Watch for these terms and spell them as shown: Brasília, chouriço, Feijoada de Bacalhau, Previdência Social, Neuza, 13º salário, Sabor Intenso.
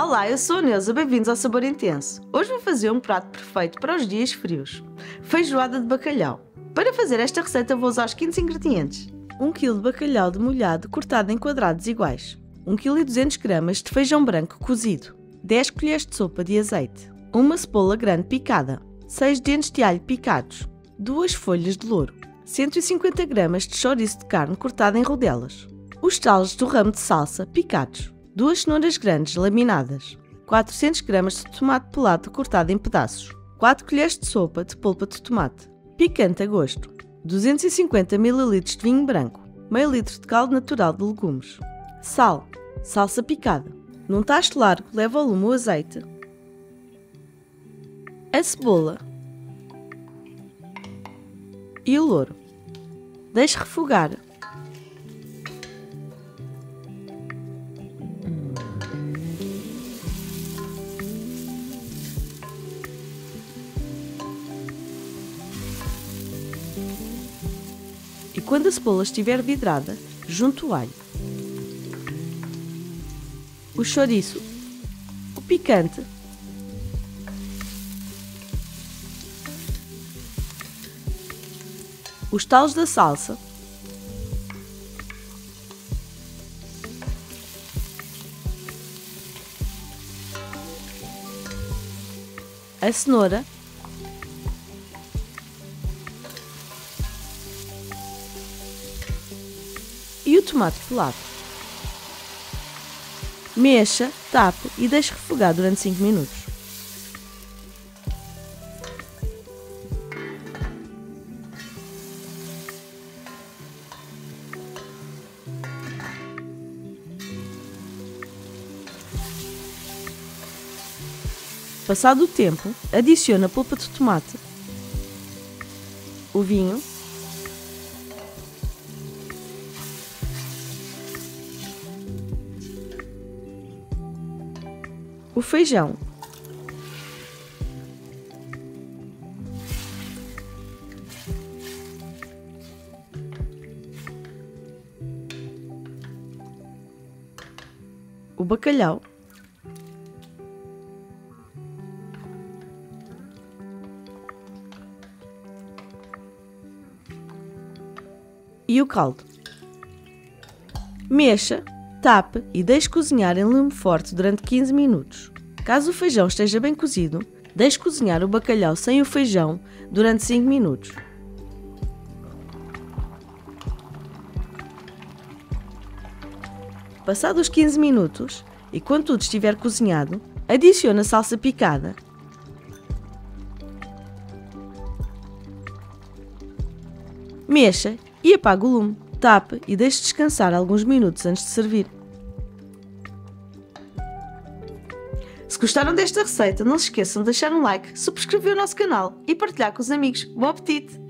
Olá, eu sou a Neuza, bem-vindos ao Sabor Intenso. Hoje vou fazer um prato perfeito para os dias frios, feijoada de bacalhau. Para fazer esta receita vou usar os seguintes ingredientes: 1 kg de bacalhau demolhado cortado em quadrados iguais, 1,2 kg de feijão branco cozido, 10 colheres de sopa de azeite, uma cebola grande picada, 6 dentes de alho picados, 2 folhas de louro, 150 gramas de chouriço de carne cortado em rodelas, os talos do ramo de salsa picados, 2 cenouras grandes laminadas, 400 gramas de tomate pelado cortado em pedaços, 4 colheres de sopa de polpa de tomate, picante a gosto, 250 ml de vinho branco, meio litro de caldo natural de legumes, sal, salsa picada. Num tacho largo leva ao lume o azeite, a cebola e o louro. Deixe refogar. E quando a cebola estiver vidrada, junte o alho, o chouriço, o picante, os talos da salsa, a cenoura, e o tomate pelado. Mexa, tape e deixe refogar durante 5 minutos. Passado o tempo, adicione a polpa de tomate, o vinho, o feijão, o bacalhau, e o caldo. Mexa, tape e deixe cozinhar em lume forte durante 15 minutos. Caso o feijão esteja bem cozido, deixe cozinhar o bacalhau sem o feijão durante 5 minutos. Passados os 15 minutos e quando tudo estiver cozinhado, adicione a salsa picada, mexa e apague o lume, tape e deixe descansar alguns minutos antes de servir. Se gostaram desta receita, não se esqueçam de deixar um like, subscrever o nosso canal e partilhar com os amigos. Bom apetite!